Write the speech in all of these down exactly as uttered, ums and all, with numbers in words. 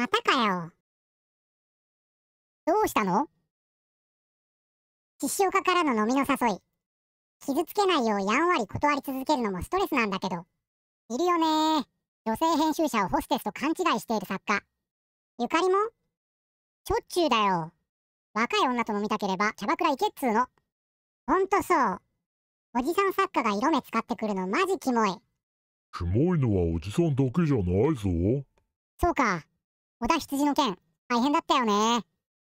またかよ。どうしたの？実証家からの飲みの誘い。傷つけないようやんわり断り続けるのもストレスなんだけど。いるよねー。女性編集者をホステスと勘違いしている作家。ゆかりも？しょっちゅうだよ。若い女と飲みたければキャバクラ行けっつーの。ほんとそう。おじさん作家が色目使ってくるのマジキモい。キモいのはおじさんだけじゃないぞ。そうか。小田羊の件、大変だったよね。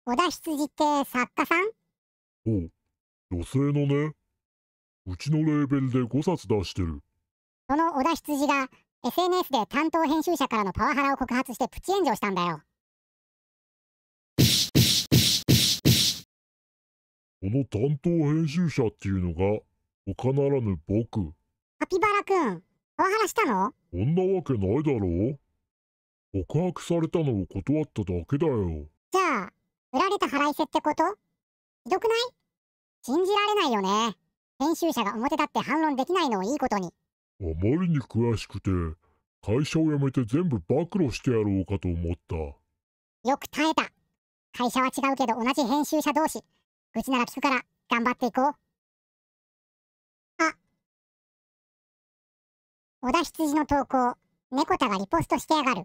小田羊って作家さん？おう、女性のね。うちのレーベルでごさつ出してる。その小田羊が エスエヌエス で担当編集者からのパワハラを告発してプチ炎上したんだよ。この担当編集者っていうのが他ならぬ僕。カピバラくん、パワハラしたの？そんなわけないだろう。告白されたのを断っただけだよ。じゃあ売られた腹いせってこと？ひどくない？信じられないよね。編集者が表立って反論できないのをいいことに。あまりに悔しくて会社を辞めて全部暴露してやろうかと思った。よく耐えた。会社は違うけど同じ編集者同士、愚痴なら聞くから頑張っていこう。小田羊の投稿、猫田がリポストしてやがる。